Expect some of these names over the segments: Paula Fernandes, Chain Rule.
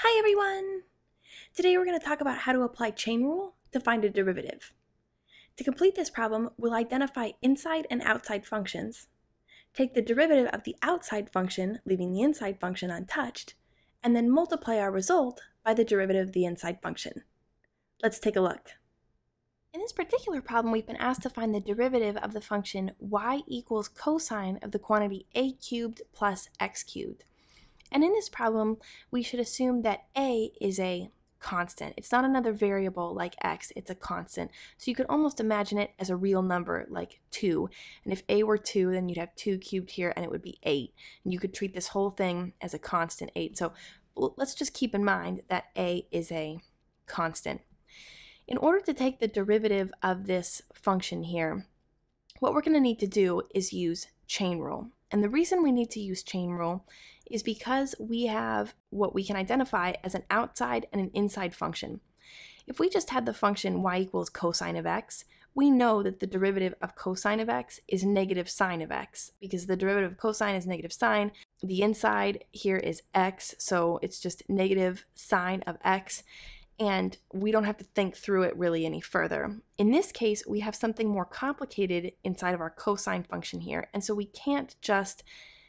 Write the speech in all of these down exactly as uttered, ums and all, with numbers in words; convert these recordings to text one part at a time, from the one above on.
Hi everyone! Today we're going to talk about how to apply chain rule to find a derivative. To complete this problem, we'll identify inside and outside functions, take the derivative of the outside function, leaving the inside function untouched, and then multiply our result by the derivative of the inside function. Let's take a look. In this particular problem, we've been asked to find the derivative of the function y equals cosine of the quantity a cubed plus x cubed. And in this problem, we should assume that a is a constant. It's not another variable like x, it's a constant. So you could almost imagine it as a real number like two. And if a were two, then you'd have two cubed here and it would be eight. And you could treat this whole thing as a constant eight. So let's just keep in mind that a is a constant. In order to take the derivative of this function here, what we're going to need to do is use chain rule. And the reason we need to use chain rule is because we have what we can identify as an outside and an inside function. If we just had the function y equals cosine of x, we know that the derivative of cosine of x is negative sine of x, because the derivative of cosine is negative sine. The inside here is x, so it's just negative sine of x, and we don't have to think through it really any further. In this case, we have something more complicated inside of our cosine function here, and so we can't just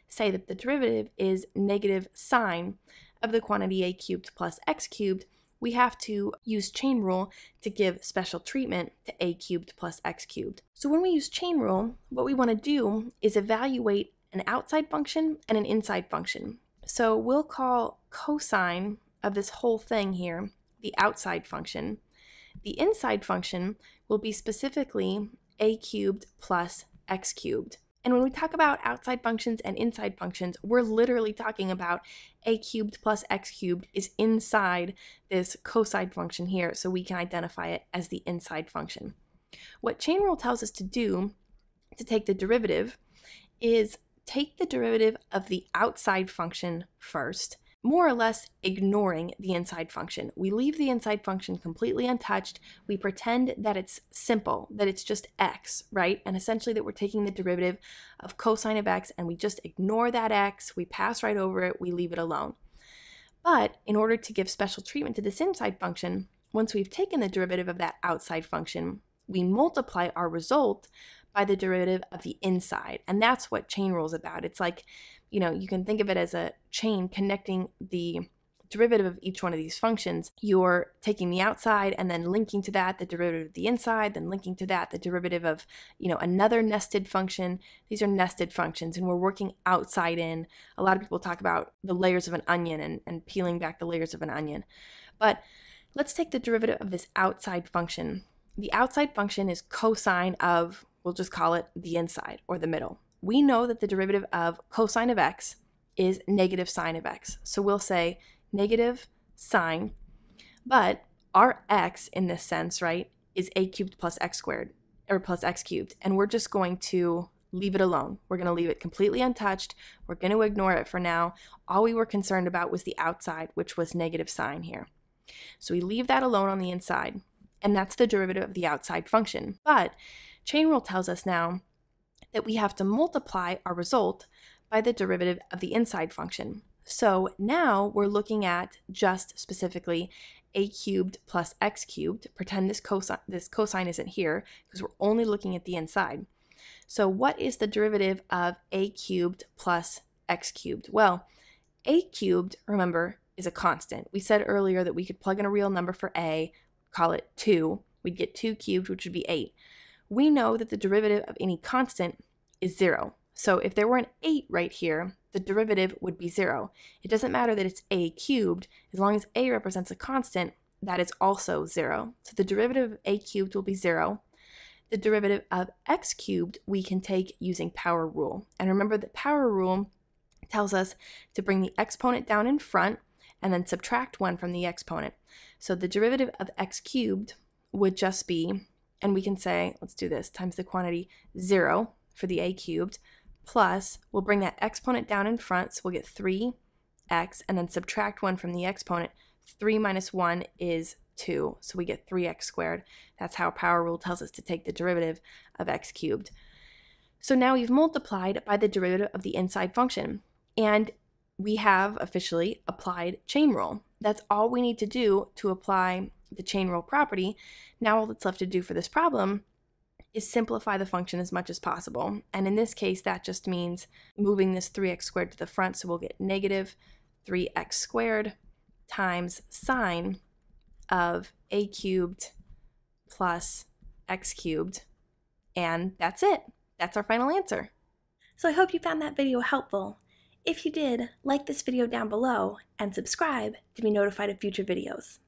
say that the derivative is negative sine of the quantity a cubed plus x cubed. We have to use chain rule to give special treatment to a cubed plus x cubed. So when we use chain rule, what we want to do is evaluate an outside function and an inside function. So we'll call cosine of this whole thing here the outside function. The inside function will be specifically a cubed plus x cubed. And when we talk about outside functions and inside functions, we're literally talking about a cubed plus x cubed is inside this cosine function here, so we can identify it as the inside function. What chain rule tells us to do to take the derivative is take the derivative of the outside function first, more or less ignoring the inside function. We leave the inside function completely untouched. We pretend that it's simple, that it's just x, right? And essentially that we're taking the derivative of cosine of x and we just ignore that x, we pass right over it, we leave it alone. But in order to give special treatment to this inside function, once we've taken the derivative of that outside function, we multiply our result by the derivative of the inside. And that's what chain rule is about. It's like, you know, you can think of it as a chain connecting the derivative of each one of these functions. You're taking the outside and then linking to that the derivative of the inside, then linking to that the derivative of, you know, another nested function. These are nested functions, and we're working outside in. A lot of people talk about the layers of an onion and, and peeling back the layers of an onion. But let's take the derivative of this outside function. The outside function is cosine of, we'll just call it the inside or the middle. We know that the derivative of cosine of x is negative sine of x. So we'll say negative sine, but our x in this sense, right, is a cubed plus x squared, or plus x cubed. And we're just going to leave it alone. We're going to leave it completely untouched. We're going to ignore it for now. All we were concerned about was the outside, which was negative sine here. So we leave that alone on the inside, and that's the derivative of the outside function. But chain rule tells us now that we have to multiply our result by the derivative of the inside function. So now we're looking at just specifically a cubed plus x cubed. Pretend this cosine, this cosine isn't here because we're only looking at the inside. So what is the derivative of a cubed plus x cubed? Well, a cubed, remember, is a constant. We said earlier that we could plug in a real number for a, call it two. We'd get two cubed, which would be eight. We know that the derivative of any constant is zero. So if there were an eight right here, the derivative would be zero. It doesn't matter that it's a cubed. As long as a represents a constant, that is also zero. So the derivative of a cubed will be zero. The derivative of x cubed we can take using power rule. And remember that power rule tells us to bring the exponent down in front and then subtract one from the exponent. So the derivative of x cubed would just be, and we can say, let's do this, times the quantity zero for the a cubed, plus we'll bring that exponent down in front, so we'll get three x, and then subtract one from the exponent. three minus one is two, so we get three x squared. That's how power rule tells us to take the derivative of x cubed. So now we've multiplied by the derivative of the inside function. And we have officially applied chain rule. That's all we need to do to apply the chain rule property. Now all that's left to do for this problem is simplify the function as much as possible. And in this case, that just means moving this three x squared to the front. So we'll get negative three x squared times sine of a cubed plus x cubed. And that's it. That's our final answer. So I hope you found that video helpful. If you did, like this video down below and subscribe to be notified of future videos.